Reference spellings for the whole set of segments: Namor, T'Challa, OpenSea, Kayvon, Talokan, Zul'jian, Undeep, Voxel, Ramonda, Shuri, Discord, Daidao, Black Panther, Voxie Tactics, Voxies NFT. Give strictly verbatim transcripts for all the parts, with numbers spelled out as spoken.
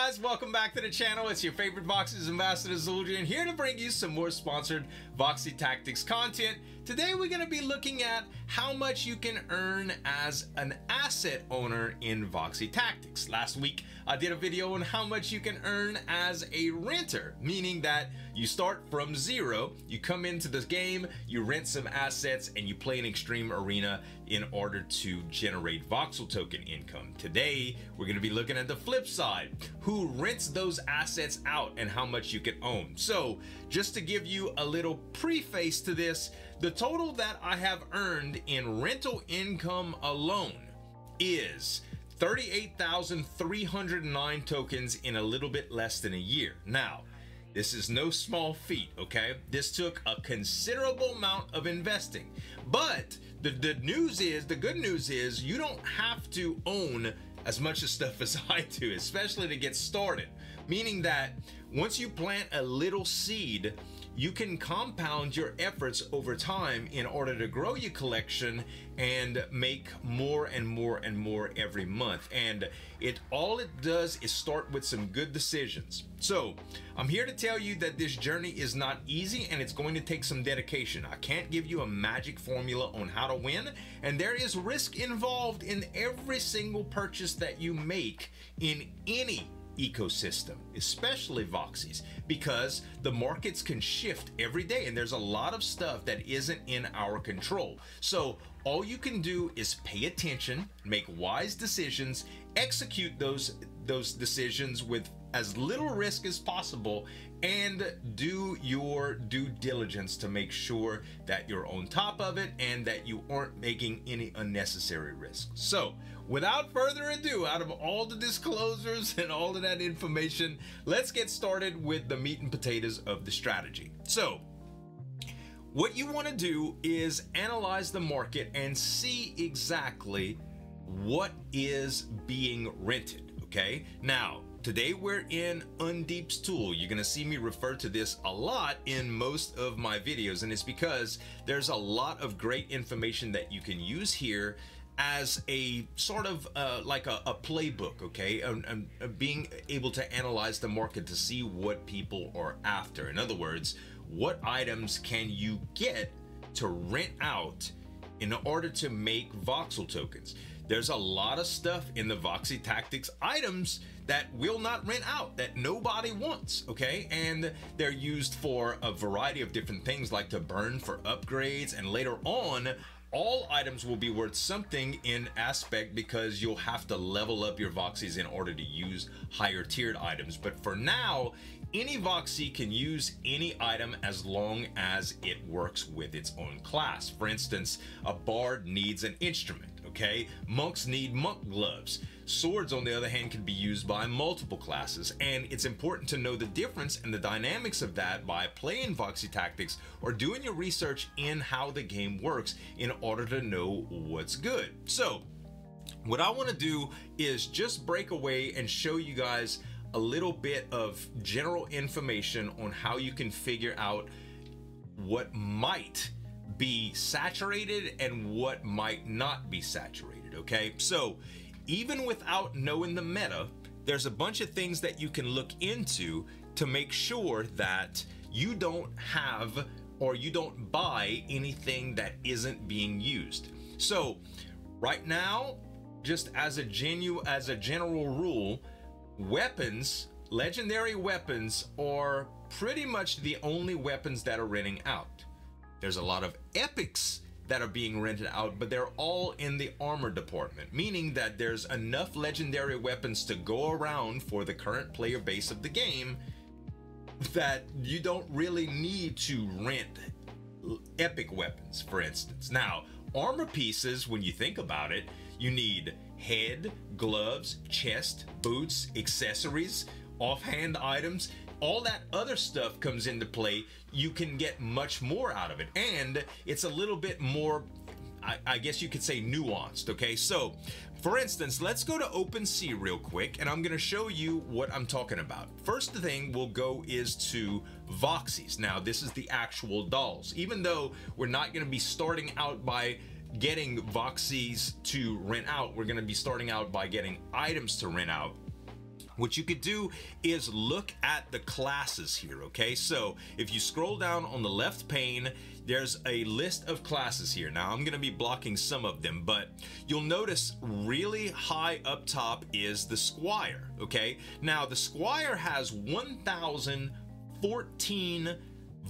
guys, welcome back to the channel. It's your favorite Voxie's ambassador Zul'jian, here to bring you some more sponsored Voxie Tactics content. Today we're going to be looking at how much you can earn as an asset owner in Voxie Tactics. Last week I did a video on how much you can earn as a renter, meaning that you start from zero, you come into this game, you rent some assets, and you play an extreme arena in order to generate voxel token income. Today we're going to be looking at the flip side, who rents those assets out and how much you can own. So just to give you a little preface to this, the total that I have earned in rental income alone is thirty-eight thousand three hundred nine tokens in a little bit less than a year. Now, this is no small feat, okay? This took a considerable amount of investing, but the, the news is, the good news is, you don't have to own as much of stuff as I do, especially to get started. Meaning that once you plant a little seed, you can compound your efforts over time in order to grow your collection and make more and more and more every month. And it all it does is start with some good decisions. So I'm here to tell you that this journey is not easy and it's going to take some dedication. I can't give you a magic formula on how to win, and there is risk involved in every single purchase that you make in any ecosystem, especially Voxie's, because the markets can shift every day and there's a lot of stuff that isn't in our control. So all you can do is pay attention, make wise decisions, execute those those decisions with as little risk as possible, and do your due diligence to make sure that you're on top of it and that you aren't making any unnecessary risks. So without further ado, out of all the disclosures and all of that information, let's get started with the meat and potatoes of the strategy. So what you want to do is analyze the market and see exactly what is being rented, okay? Now, today we're in Undeep's tool. You're gonna see me refer to this a lot in most of my videos, and it's because there's a lot of great information that you can use here as a sort of uh, like a, a playbook, okay? Um, um, being able to analyze the market to see what people are after. In other words, what items can you get to rent out in order to make voxel tokens? There's a lot of stuff in the Voxie Tactics items that will not rent out, that nobody wants, okay? And they're used for a variety of different things, like to burn for upgrades, and later on, all items will be worth something in aspect because you'll have to level up your Voxies in order to use higher tiered items. But for now, any Voxie can use any item as long as it works with its own class. For instance, a bard needs an instrument, okay? Monks need monk gloves. Swords, on the other hand, can be used by multiple classes, and it's important to know the difference and the dynamics of that by playing Voxie Tactics or doing your research in how the game works in order to know what's good. So what I want to do is just break away and show you guys a little bit of general information on how you can figure out what might be saturated and what might not be saturated, okay? So even without knowing the meta, there's a bunch of things that you can look into to make sure that you don't have or you don't buy anything that isn't being used. So right now, just as a genu as a general rule, weapons, legendary weapons, are pretty much the only weapons that are renting out. There's a lot of epics that are being rented out, but they're all in the armor department, meaning that there's enough legendary weapons to go around for the current player base of the game that you don't really need to rent epic weapons, for instance. Now, armor pieces, when you think about it, you need head, gloves, chest, boots, accessories, offhand items. All that other stuff comes into play. You can get much more out of it, and it's a little bit more, I, I guess you could say, nuanced, okay? So for instance, let's go to OpenSea real quick, and I'm gonna show you what I'm talking about. First thing we'll go is to Voxies. Now, this is the actual dolls. Even though we're not gonna be starting out by getting Voxies to rent out, we're gonna be starting out by getting items to rent out. What you could do is look at the classes here, okay? So if you scroll down on the left pane, there's a list of classes here. Now I'm gonna be blocking some of them, but you'll notice really high up top is the Squire, okay? Now the Squire has one thousand fourteen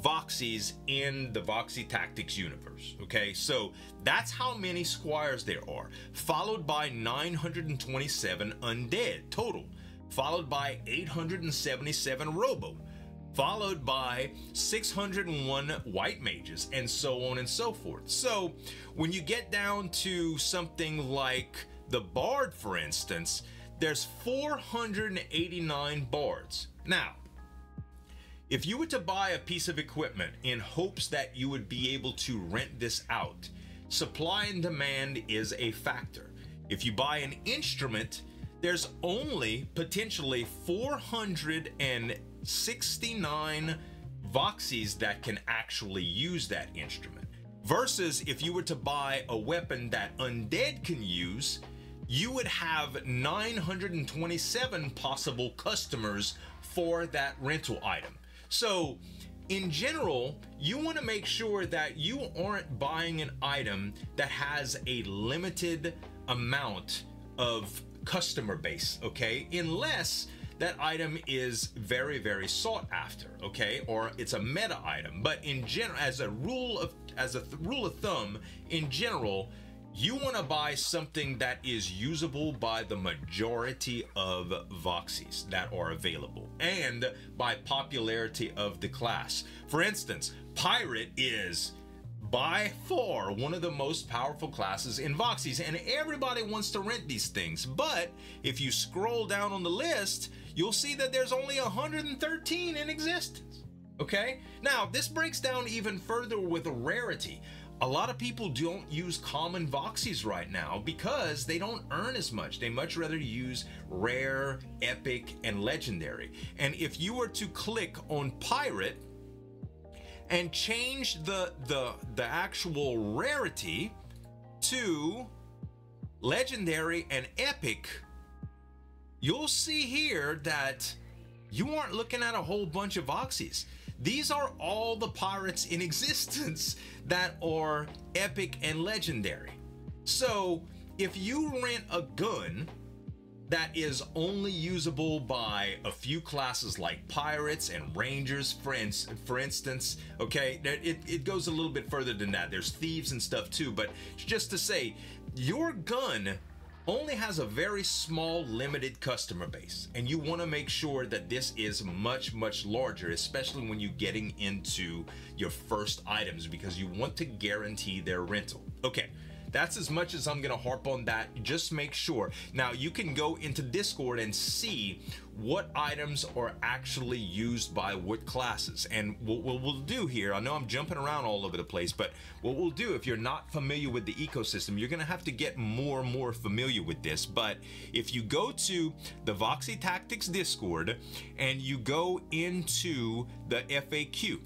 Voxies in the Voxie Tactics universe, okay? So that's how many Squires there are, followed by nine hundred twenty-seven Undead total, followed by eight hundred seventy-seven Robo, followed by six hundred one White Mages, and so on and so forth. So when you get down to something like the Bard, for instance, there's four hundred eighty-nine Bards. Now, if you were to buy a piece of equipment in hopes that you would be able to rent this out, supply and demand is a factor. If you buy an instrument, there's only potentially four hundred sixty-nine Voxies that can actually use that instrument. Versus if you were to buy a weapon that Undead can use, you would have nine hundred twenty-seven possible customers for that rental item. So in general, you want to make sure that you aren't buying an item that has a limited amount of customer base, okay? Unless that item is very, very sought after, okay? Or it's a meta item. But in general, as a rule of as a rule of thumb, in general, you want to buy something that is usable by the majority of Voxies that are available and by popularity of the class. For instance, Pirate is by far one of the most powerful classes in Voxies, and everybody wants to rent these things. But if you scroll down on the list, you'll see that there's only one hundred thirteen in existence, okay? Now, this breaks down even further with rarity. A lot of people don't use common Voxies right now because they don't earn as much. They much rather use rare, epic, and legendary. And if you were to click on Pirate and change the, the, the actual rarity to legendary and epic, you'll see here that you aren't looking at a whole bunch of Voxies. These are all the pirates in existence that are epic and legendary. So if you rent a gun that is only usable by a few classes like pirates and rangers, for, in for instance, okay, it, it goes a little bit further than that. There's thieves and stuff too, but just to say, your gun only has a very small limited customer base, and you want to make sure that this is much much larger, especially when you're getting into your first items, because you want to guarantee their rental, okay? That's as much as I'm gonna harp on that. Just make sure. Now you can go into Discord and see what items are actually used by what classes. And what we'll do here, I know I'm jumping around all over the place, but what we'll do, if you're not familiar with the ecosystem, you're gonna have to get more and more familiar with this. But if you go to the Voxie Tactics Discord and you go into the F A Q,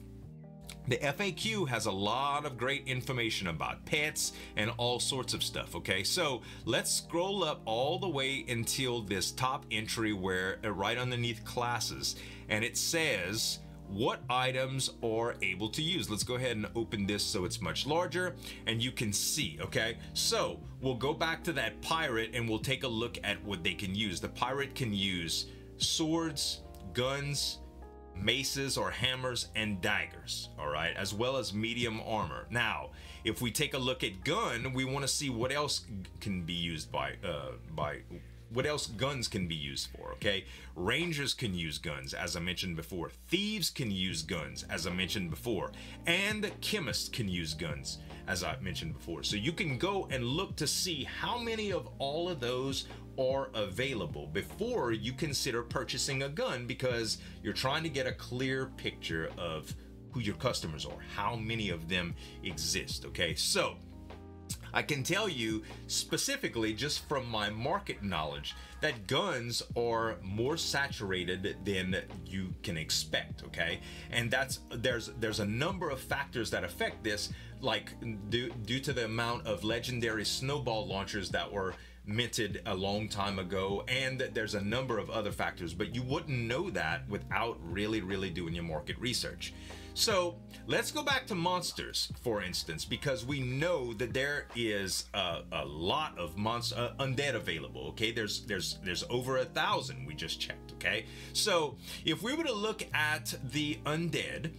the F A Q has a lot of great information about pets and all sorts of stuff, okay? So let's scroll up all the way until this top entry where uh, right underneath classes, and it says what items are able to use. Let's go ahead and open this so it's much larger and you can see, okay? So we'll go back to that pirate and we'll take a look at what they can use. The pirate can use swords, guns, maces or hammers, and daggers, all right, as well as medium armor. Now if we take a look at gun, we want to see what else can be used by uh by what else guns can be used for, okay? Rangers can use guns, as I mentioned before. Thieves can use guns, as I mentioned before, and chemists can use guns, as I mentioned before. So you can go and look to see how many of all of those are available before you consider purchasing a gun, because you're trying to get a clear picture of who your customers are, how many of them exist, okay? So I can tell you specifically just from my market knowledge that guns are more saturated than you can expect, okay? And that's there's there's a number of factors that affect this, like due, due to the amount of legendary snowball launchers that were minted a long time ago, and that there's a number of other factors, but you wouldn't know that without really, really doing your market research. So let's go back to monsters, for instance, because we know that there is a, a lot of monster uh, undead available. Okay, there's there's there's over a thousand we just checked. Okay, so if we were to look at the undead,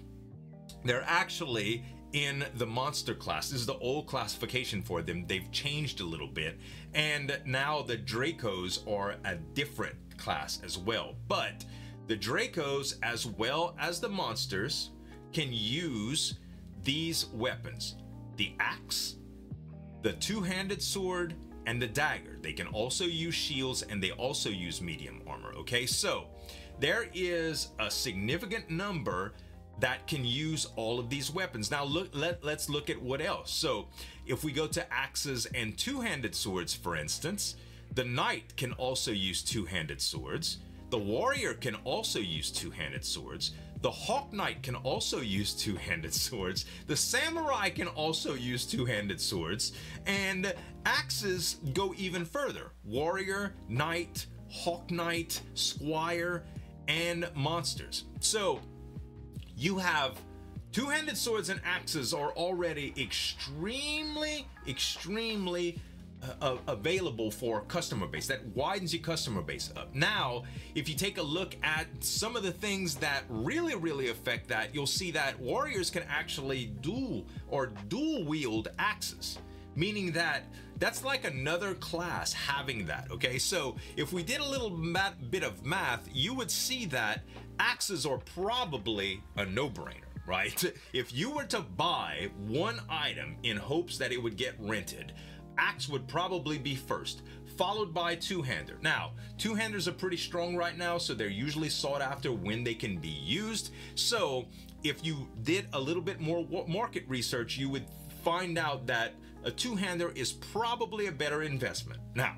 they're actually in the monster class. This is the old classification for them. They've changed a little bit, and now the Dracos are a different class as well. But the Dracos, as well as the monsters, can use these weapons: the axe, the two-handed sword, and the dagger. They can also use shields, and they also use medium armor. Okay, so there is a significant number that can use all of these weapons. Now look, let, let's look at what else. So if we go to axes and two-handed swords, for instance, the knight can also use two-handed swords. The warrior can also use two-handed swords. The hawk knight can also use two-handed swords. The samurai can also use two-handed swords. And axes go even further: warrior, knight, hawk knight, squire, and monsters. So you have two-handed swords and axes are already extremely, extremely uh, available for customer base. That widens your customer base up. Now, if you take a look at some of the things that really, really affect that, you'll see that warriors can actually dual or dual wield axes, meaning that that's like another class having that. Okay, so if we did a little bit of math, you would see that axes are probably a no-brainer, right? If you were to buy one item in hopes that it would get rented, axe would probably be first, followed by two-hander. Now, two-handers are pretty strong right now, so they're usually sought after when they can be used. So if you did a little bit more market research, you would find out that a two-hander is probably a better investment. Now,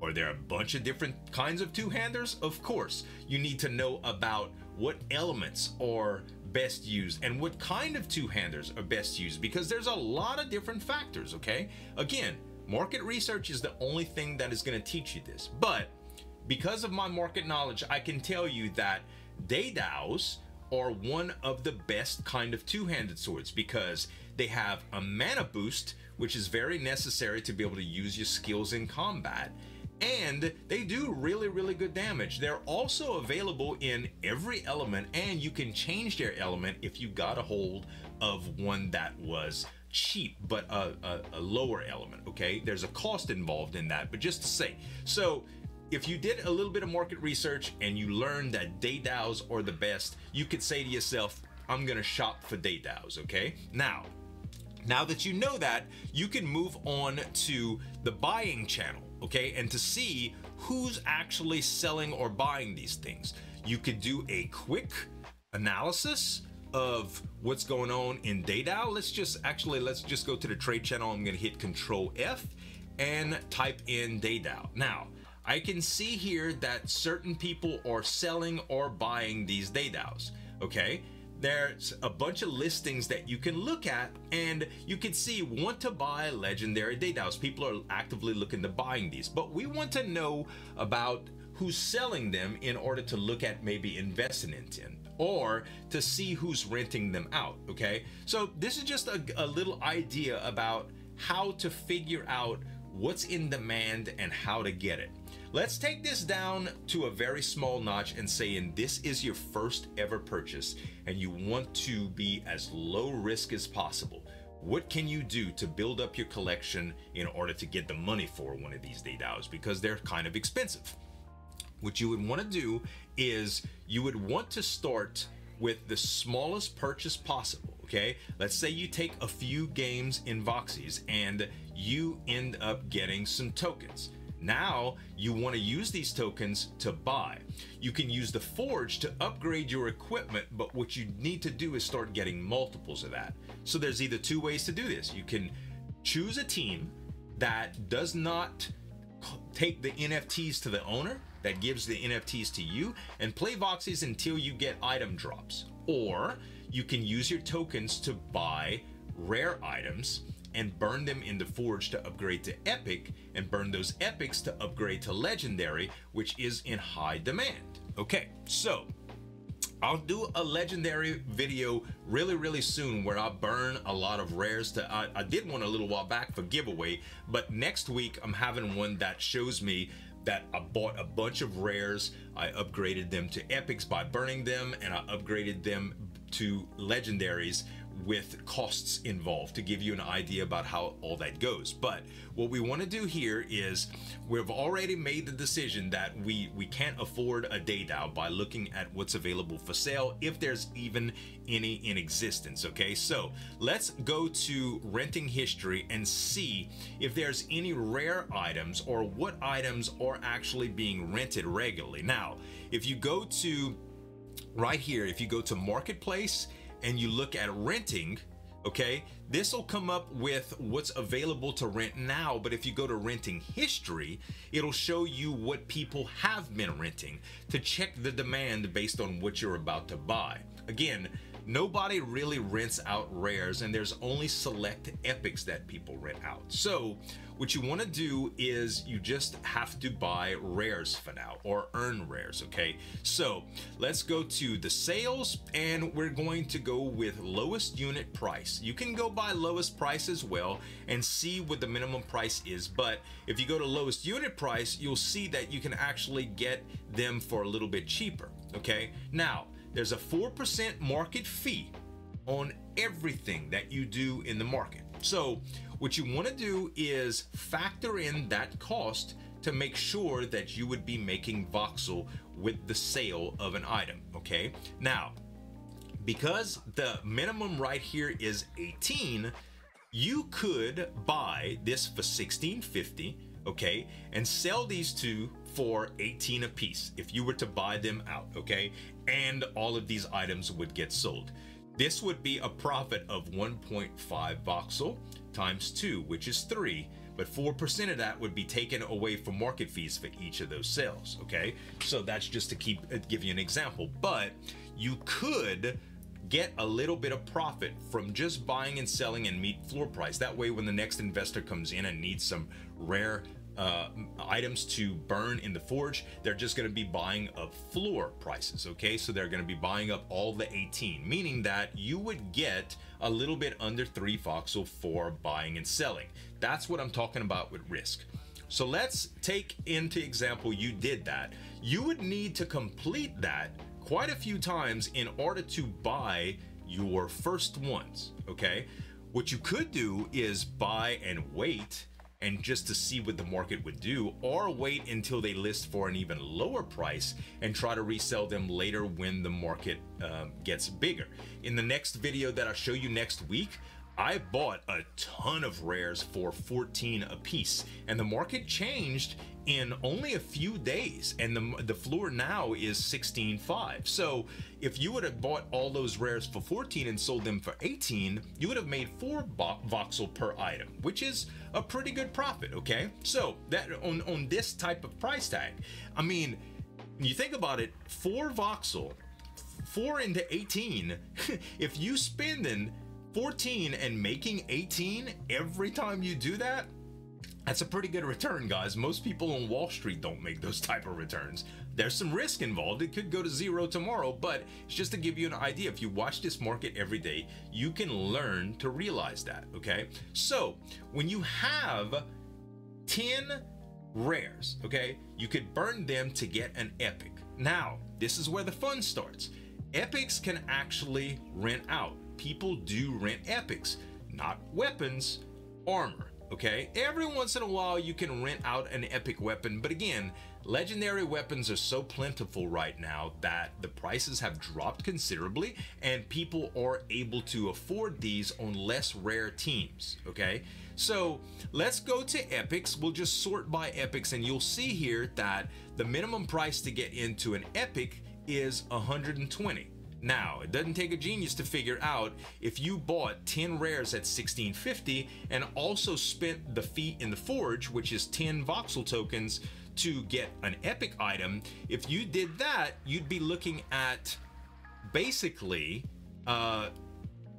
are there a bunch of different kinds of two-handers? Of course. You need to know about what elements are best used and what kind of two-handers are best used, because there's a lot of different factors, okay? Again, market research is the only thing that is going to teach you this, but because of my market knowledge, I can tell you that Daidaos are one of the best kind of two-handed swords because they have a mana boost, which is very necessary to be able to use your skills in combat, and they do really, really good damage. They're also available in every element, and you can change their element if you got a hold of one that was cheap but a, a, a lower element. Okay, there's a cost involved in that, but just to say, so if you did a little bit of market research and you learned that Daidaos are the best, you could say to yourself, I'm gonna shop for Daidaos, okay? Now, now that you know that, you can move on to the buying channel, okay? And to see who's actually selling or buying these things, you could do a quick analysis of what's going on in Daidao. Let's just, actually, let's just go to the trade channel. I'm gonna hit Control F and type in Daidao. Now, I can see here that certain people are selling or buying these Daidaos, okay? There's a bunch of listings that you can look at, and you can see want to buy legendary Daidaos. People are actively looking to buying these, but we want to know about who's selling them in order to look at maybe investing in them, or to see who's renting them out, okay? So this is just a, a little idea about how to figure out what's in demand and how to get it. Let's take this down to a very small notch and saying this is your first ever purchase and you want to be as low risk as possible. What can you do to build up your collection in order to get the money for one of these Daidaos, because they're kind of expensive? What you would want to do is you would want to start with the smallest purchase possible, okay? Let's say you take a few games in Voxies and you end up getting some tokens. Now you want to use these tokens to buy. You can use the forge to upgrade your equipment, but what you need to do is start getting multiples of that. So there's either two ways to do this. You can choose a team that does not take the N F Ts to the owner, that gives the N F Ts to you, and play Voxies until you get item drops. Or you can use your tokens to buy rare items and burn them in the forge to upgrade to epic, and burn those epics to upgrade to legendary, which is in high demand. Okay, so I'll do a legendary video really, really soon where I burn a lot of rares. To I, I did one a little while back for giveaway, but next week I'm having one that shows me that I bought a bunch of rares, I upgraded them to epics by burning them, and I upgraded them to legendaries with costs involved, to give you an idea about how all that goes. But what we want to do here is we've already made the decision that we we can't afford a Daidao by looking at what's available for sale, if there's even any in existence. Okay, so let's go to renting history and see if there's any rare items or what items are actually being rented regularly. Now, if you go to right here, if you go to marketplace and you look at renting, okay, this will come up with what's available to rent now. But if you go to renting history, it'll show you what people have been renting to check the demand based on what you're about to buy. Again, nobody really rents out rares, and there's only select epics that people rent out. So what you want to do is you just have to buy rares for now, or earn rares. Okay, so let's go to the sales, and we're going to go with lowest unit price. You can go by lowest price as well and see what the minimum price is, but if you go to lowest unit price, you'll see that you can actually get them for a little bit cheaper. Okay, now there's a four percent market fee on everything that you do in the market. So what you want to do is factor in that cost to make sure that you would be making voxel with the sale of an item. Okay, now because the minimum right here is eighteen, you could buy this for sixteen fifty, okay, and sell these two for eighteen a piece if you were to buy them out. Okay, and all of these items would get sold. This would be a profit of one point five voxel times two, which is three, but four percent of that would be taken away from market fees for each of those sales. Okay, so that's just to keep give you an example, but you could get a little bit of profit from just buying and selling and meet floor price. That way, when the next investor comes in and needs some rare uh items to burn in the forge, they're just going to be buying up floor prices. Okay, so they're going to be buying up all the eighteen, meaning that you would get a little bit under three voxel for buying and selling. That's what I'm talking about with risk. So let's take into example you did that. You would need to complete that quite a few times in order to buy your first ones. Okay, what you could do is buy and wait, and just to see what the market would do, or wait until they list for an even lower price and try to resell them later when the market um, gets bigger. In the next video that I'll show you next week, I bought a ton of rares for fourteen a piece, and the market changed in only a few days, and the, the floor now is sixteen five. So if you would have bought all those rares for fourteen and sold them for eighteen, you would have made four voxel per item, which is a pretty good profit. Okay, so that on on this type of price tag, I mean, when you think about it, four voxel, four into eighteen, if you spend in fourteen and making eighteen every time you do that, that's a pretty good return, guys. Most people on Wall Street don't make those type of returns. There's some risk involved. It could go to zero tomorrow, but it's just to give you an idea. If you watch this market every day, you can learn to realize that. Okay, so when you have ten rares, okay, you could burn them to get an epic. Now this is where the fun starts. Epics can actually rent out. People do rent epics, not weapons, armor. Okay, every once in a while you can rent out an epic weapon, but again, legendary weapons are so plentiful right now that the prices have dropped considerably, and people are able to afford these on less rare teams. Okay, so let's go to epics. We'll just sort by epics, and you'll see here that the minimum price to get into an epic is one hundred twenty. Now, it doesn't take a genius to figure out if you bought ten rares at sixteen fifty and also spent the fee in the forge, which is ten voxel tokens to get an epic item. If you did that, you'd be looking at basically uh,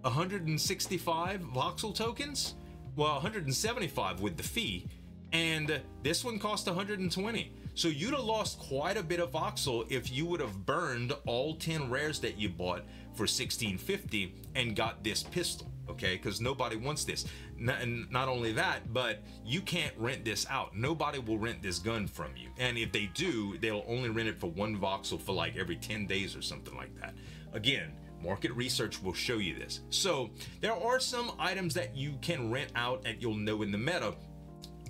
one hundred sixty-five voxel tokens well, one hundred seventy-five with the fee, and this one cost one hundred twenty. So you'd have lost quite a bit of voxel if you would have burned all ten rares that you bought for sixteen fifty and got this pistol, okay? Because nobody wants this. And not only that, but you can't rent this out. Nobody will rent this gun from you. And if they do, they'll only rent it for one voxel for like every ten days or something like that. Again, market research will show you this. So there are some items that you can rent out and you'll know in the meta.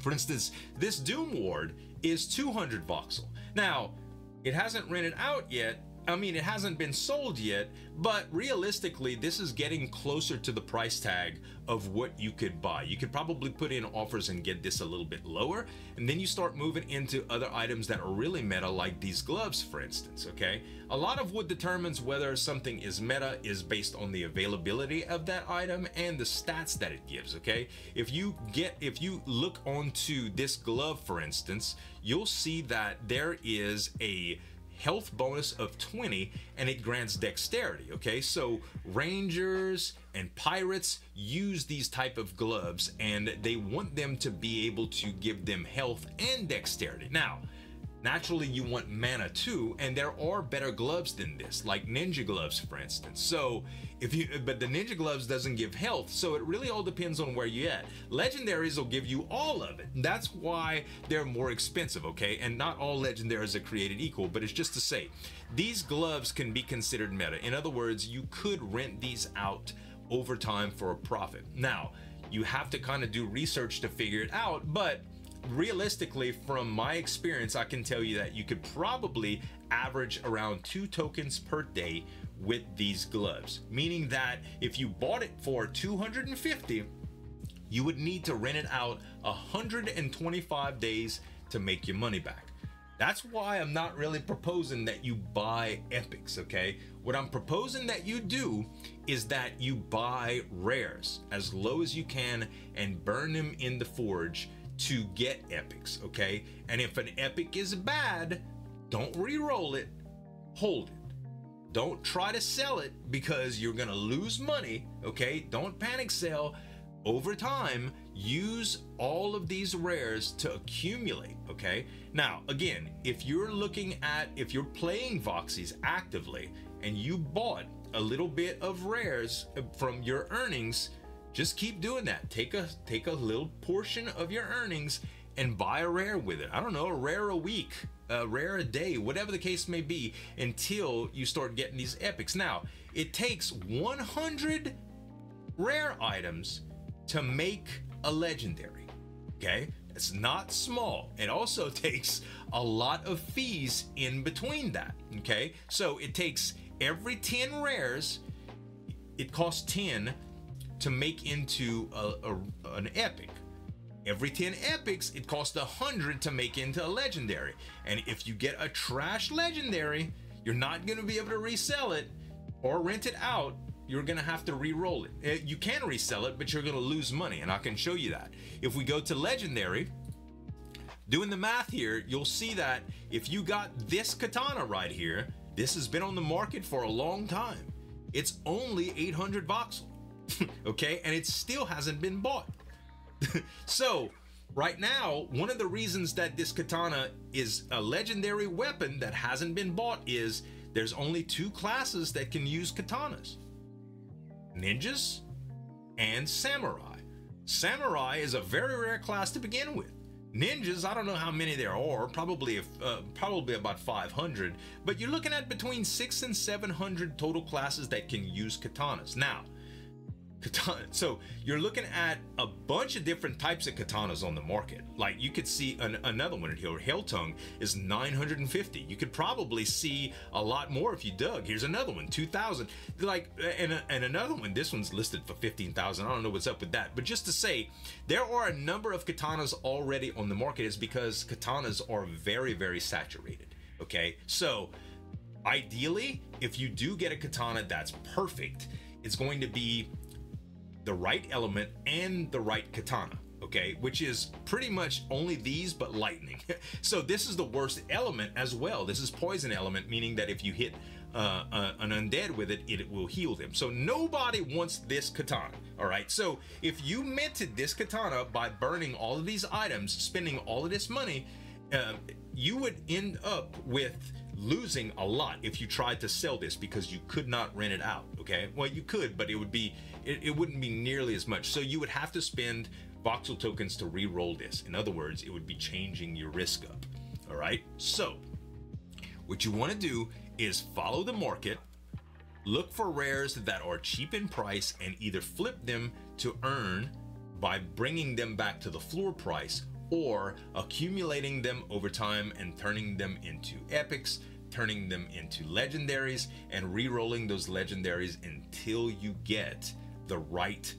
For instance, this Doom Ward is two hundred voxel. Now, it hasn't rented out yet. I mean, it hasn't been sold yet, but realistically, this is getting closer to the price tag of what you could buy. You could probably put in offers and get this a little bit lower, and then you start moving into other items that are really meta, like these gloves, for instance, okay? A lot of what determines whether something is meta is based on the availability of that item and the stats that it gives, okay? If you get, if you look onto this glove, for instance, you'll see that there is a health bonus of twenty and it grants dexterity, okay? So rangers and pirates use these type of gloves and they want them to be able to give them health and dexterity. Now, naturally you want mana too, and there are better gloves than this, like ninja gloves, for instance. So if you, but the ninja gloves doesn't give health, so it really all depends on where you're at. Legendaries will give you all of it. That's why they're more expensive, okay? And not all legendaries are created equal, but it's just to say, these gloves can be considered meta. In other words, you could rent these out over time for a profit. Now, you have to kind of do research to figure it out, but realistically, from my experience, I can tell you that you could probably average around two tokens per day with these gloves, meaning that if you bought it for two hundred fifty, you would need to rent it out one hundred twenty-five days to make your money back. That's why I'm not really proposing that you buy epics, okay? What I'm proposing that you do is that you buy rares as low as you can and burn them in the forge to get epics, okay? And if an epic is bad, don't re-roll it, hold it. Don't try to sell it because you're gonna lose money, okay? Don't panic sell. Over time, use all of these rares to accumulate, okay? Now, again, if you're looking at, if you're playing Voxies actively and you bought a little bit of rares from your earnings, just keep doing that. Take a take a little portion of your earnings and buy a rare with it. I don't know, a rare a week, a rare a day, whatever the case may be, until you start getting these epics. Now, it takes one hundred rare items to make a legendary, okay? It's not small. It also takes a lot of fees in between that, okay? So it takes every ten rares, it costs ten to make into a, a, an epic. Every ten epics, it costs one hundred to make into a legendary. And if you get a trash legendary, you're not gonna be able to resell it or rent it out. You're gonna have to re-roll it. You can resell it, but you're gonna lose money, and I can show you that. If we go to legendary, doing the math here, you'll see that if you got this katana right here, this has been on the market for a long time. It's only eight hundred voxel. Okay, and it still hasn't been bought. So right now, one of the reasons that this katana is a legendary weapon that hasn't been bought is there's only two classes that can use katanas: ninjas and samurai. Samurai is a very rare class to begin with. Ninjas, I don't know how many there are, probably uh, probably about five hundred, but you're looking at between six and seven hundred total classes that can use katanas. Now, so you're looking at a bunch of different types of katanas on the market. Like you could see an, another one here. Helltongue is nine hundred fifty. You could probably see a lot more if you dug. Here's another one, two thousand. Like, and, and another one, this one's listed for fifteen thousand. I don't know what's up with that. But just to say, there are a number of katanas already on the market. It's because katanas are very, very saturated. Okay, so ideally, if you do get a katana that's perfect, it's going to be the right element and the right katana, okay, which is pretty much only these but lightning. So this is the worst element as well. This is poison element, meaning that if you hit uh, uh, an undead with it, it will heal them. So nobody wants this katana, all right? So if you minted this katana by burning all of these items, spending all of this money, uh, you would end up with losing a lot if you tried to sell this, because you could not rent it out, okay? Well, you could, but it would be, it, it wouldn't be nearly as much. So you would have to spend voxel tokens to re-roll this. In other words, it would be changing your risk up, all right? So what you want to do is follow the market, look for rares that are cheap in price, and either flip them to earn by bringing them back to the floor price, or accumulating them over time and turning them into epics, turning them into legendaries, and re-rolling those legendaries until you get the right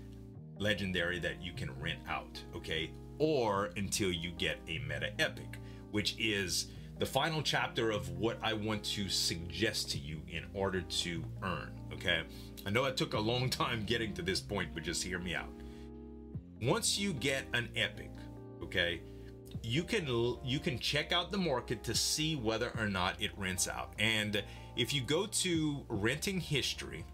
legendary that you can rent out, okay? Or until you get a meta epic, which is the final chapter of what I want to suggest to you in order to earn, okay? I know it took a long time getting to this point, but just hear me out. Once you get an epic, okay, you can you can check out the market to see whether or not it rents out. And if you go to renting history,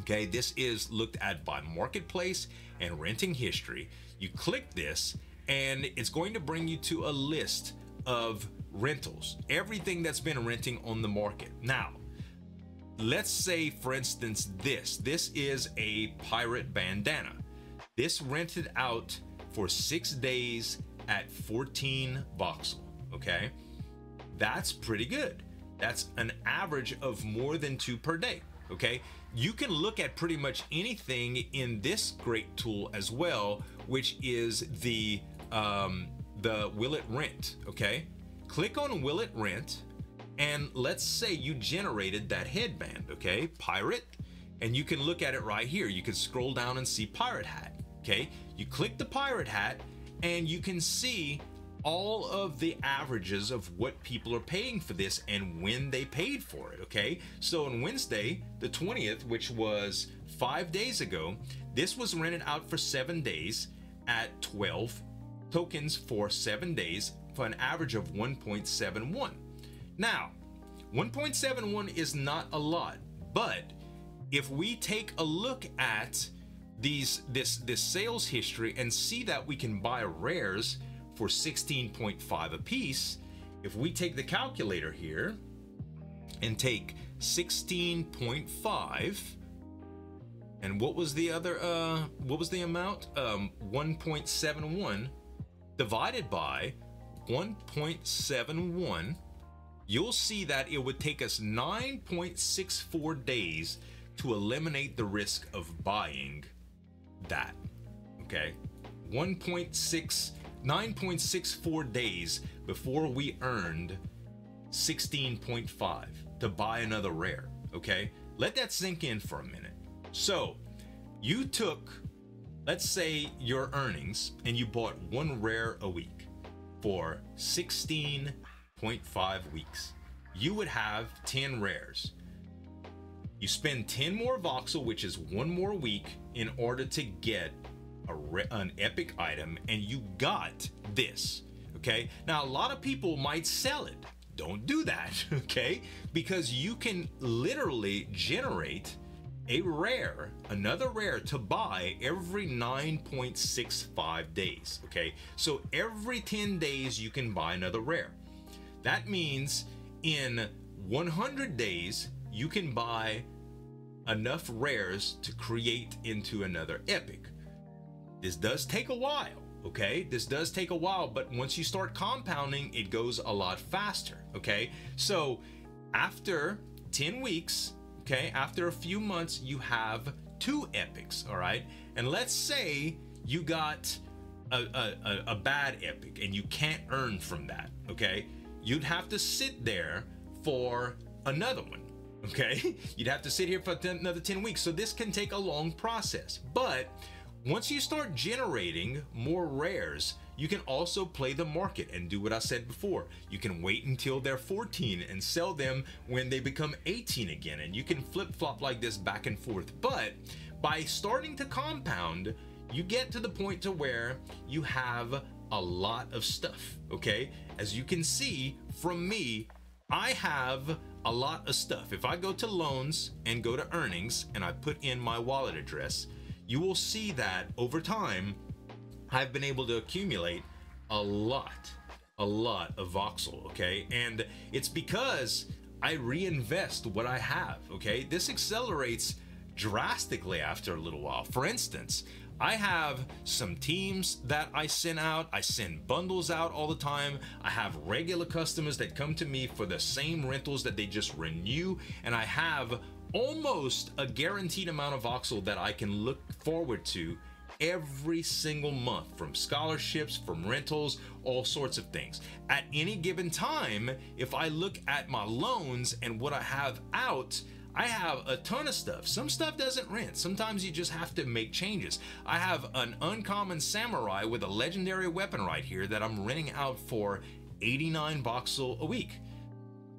okay, this is looked at by marketplace and renting history. You click this and it's going to bring you to a list of rentals, everything that's been renting on the market. Now let's say, for instance, this this is a pirate bandana. This rented out for six days at fourteen voxel, okay? That's pretty good. That's an average of more than two per day, okay? You can look at pretty much anything in this great tool as well, which is the, um, the will it rent, okay? Click on will it rent, and let's say you generated that headband, okay? Pirate, and you can look at it right here. You can scroll down and see pirate hat. Okay, you click the pirate hat and you can see all of the averages of what people are paying for this and when they paid for it, okay? So on Wednesday, the twentieth, which was five days ago, this was rented out for seven days at twelve tokens for seven days for an average of one point seven one. Now, one point seven one is not a lot, but if we take a look at these this this sales history and see that we can buy rares for sixteen point five a piece. If we take the calculator here and take sixteen point five, and what was the other uh what was the amount, um one point seven one divided by one point seven one, you'll see that it would take us nine point six four days to eliminate the risk of buying that, okay? nine point six four days before we earned sixteen point five to buy another rare, okay? Let that sink in for a minute. So you took, let's say, your earnings and you bought one rare a week for sixteen point five weeks. You would have ten rares. You spend ten more voxel, which is one more week, in order to get a re an epic item, and you got this, okay? Now, a lot of people might sell it. Don't do that, okay? Because you can literally generate a rare, another rare to buy every nine point six five days, okay? So every ten days, you can buy another rare. That means in one hundred days, you can buy enough rares to create into another epic. This does take a while, okay? This does take a while, but once you start compounding, it goes a lot faster, okay? So after ten weeks, okay, after a few months, you have two epics, all right? And let's say you got a, a, a bad epic and you can't earn from that, okay? You'd have to sit there for another one. Okay, you'd have to sit here for another ten weeks. So this can take a long process. But once you start generating more rares, you can also play the market and do what I said before. You can wait until they're fourteen and sell them when they become eighteen again. And you can flip-flop like this back and forth. But by starting to compound, you get to the point to where you have a lot of stuff, okay? As you can see from me, I have a lot of stuff. If I go to loans and go to earnings and I put in my wallet address, you will see that over time, I've been able to accumulate a lot, a lot of voxel, okay? And it's because I reinvest what I have, okay? This accelerates drastically after a little while. For instance, I have some teams that I send out. I send bundles out all the time. I have regular customers that come to me for the same rentals that they just renew. And I have almost a guaranteed amount of voxel that I can look forward to every single month, from scholarships, from rentals, all sorts of things. At any given time, if I look at my loans and what I have out, I have a ton of stuff. Some stuff doesn't rent. Sometimes you just have to make changes. I have an uncommon samurai with a legendary weapon right here that I'm renting out for eighty-nine voxel a week.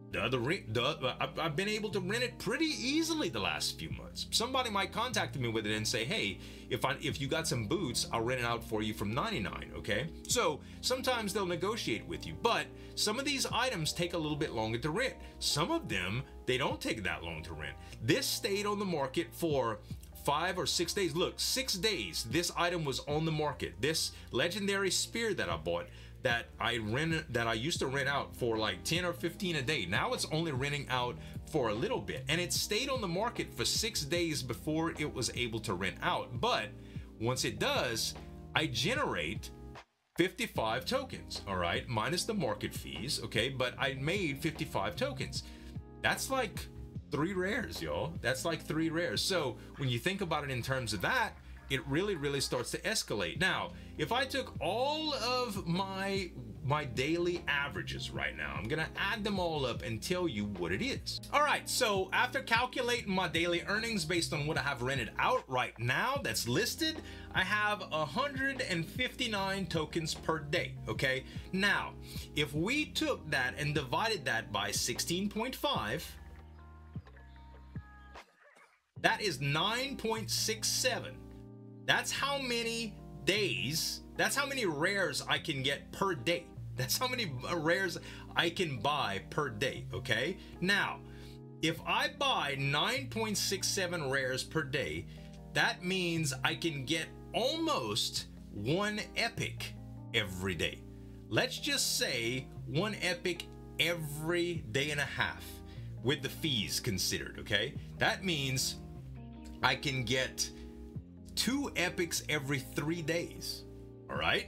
The other, the, I've been able to rent it pretty easily the last few months. Somebody might contact me with it and say, hey, if I if you got some boots, I'll rent it out for you from ninety-nine, okay? So sometimes they'll negotiate with you, but some of these items take a little bit longer to rent. Some of them, they don't take that long to rent. This stayed on the market for five or six days. Look, six days, this item was on the market. This legendary spear that I bought, that I rent, that I used to rent out for like ten or fifteen a day. Now it's only renting out for a little bit, and it stayed on the market for six days before it was able to rent out. But once it does, I generate fifty-five tokens, all right, minus the market fees, okay? But I made fifty-five tokens. That's like three rares, y'all. That's like three rares. So when you think about it in terms of that, it really, really starts to escalate. Now, if I took all of my my daily averages right now, I'm gonna add them all up and tell you what it is. All right, so after calculating my daily earnings based on what I have rented out right now that's listed, I have one hundred fifty-nine tokens per day, okay? Now, if we took that and divided that by sixteen point five, that is nine point six seven. That's how many days, that's how many rares I can get per day. That's how many rares I can buy per day, okay? Now, if I buy nine point six seven rares per day, that means I can get almost one epic every day. Let's just say one epic every day and a half with the fees considered, okay? That means I can get two epics every three days, all right?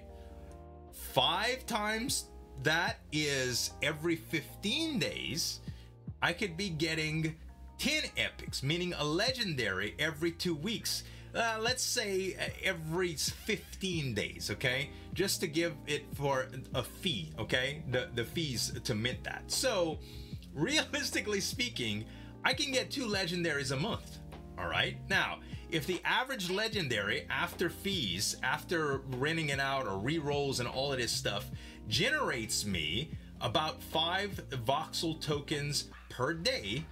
Five times that is every fifteen days, I could be getting ten epics, meaning a legendary every two weeks. Uh, let's say every fifteen days, okay? Just to give it for a fee, okay? The, the fees to mint that. So realistically speaking, I can get two legendaries a month, all right? Now, if the average legendary after fees, after renting it out or re-rolls and all of this stuff, generates me about five voxel tokens per day,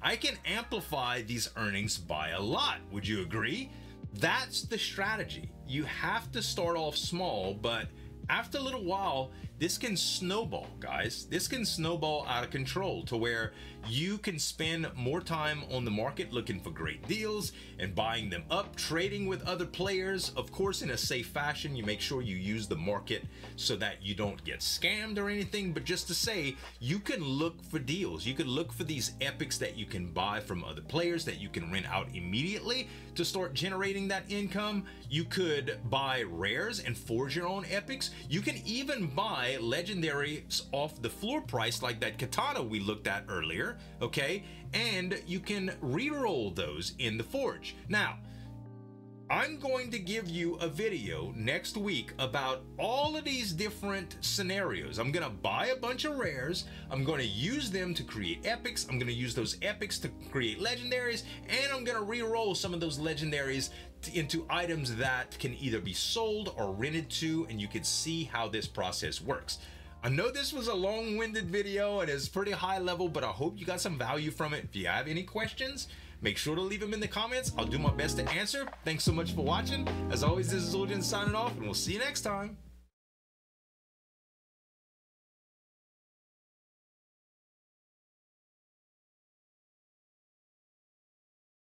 I can amplify these earnings by a lot. Would you agree? That's the strategy. You have to start off small, but after a little while, this can snowball, guys. This can snowball out of control to where you can spend more time on the market looking for great deals and buying them up, trading with other players. Of course, in a safe fashion, you make sure you use the market so that you don't get scammed or anything. But just to say, you can look for deals. You can look for these epics that you can buy from other players that you can rent out immediately to start generating that income. You could buy rares and forge your own epics. You can even buy legendaries off the floor price, like that katana we looked at earlier, okay? And you can re-roll those in the forge. Now, I'm going to give you a video next week about all of these different scenarios. I'm gonna buy a bunch of rares, I'm gonna use them to create epics, I'm gonna use those epics to create legendaries, and I'm gonna re-roll some of those legendaries into items that can either be sold or rented to, and you can see how this process works. I know this was a long-winded video and it's pretty high level, but I hope you got some value from it. If you have any questions, Make sure to leave them in the comments. I'll do my best to answer. Thanks so much for watching. As always, this is Uljin signing off, and we'll see you next time.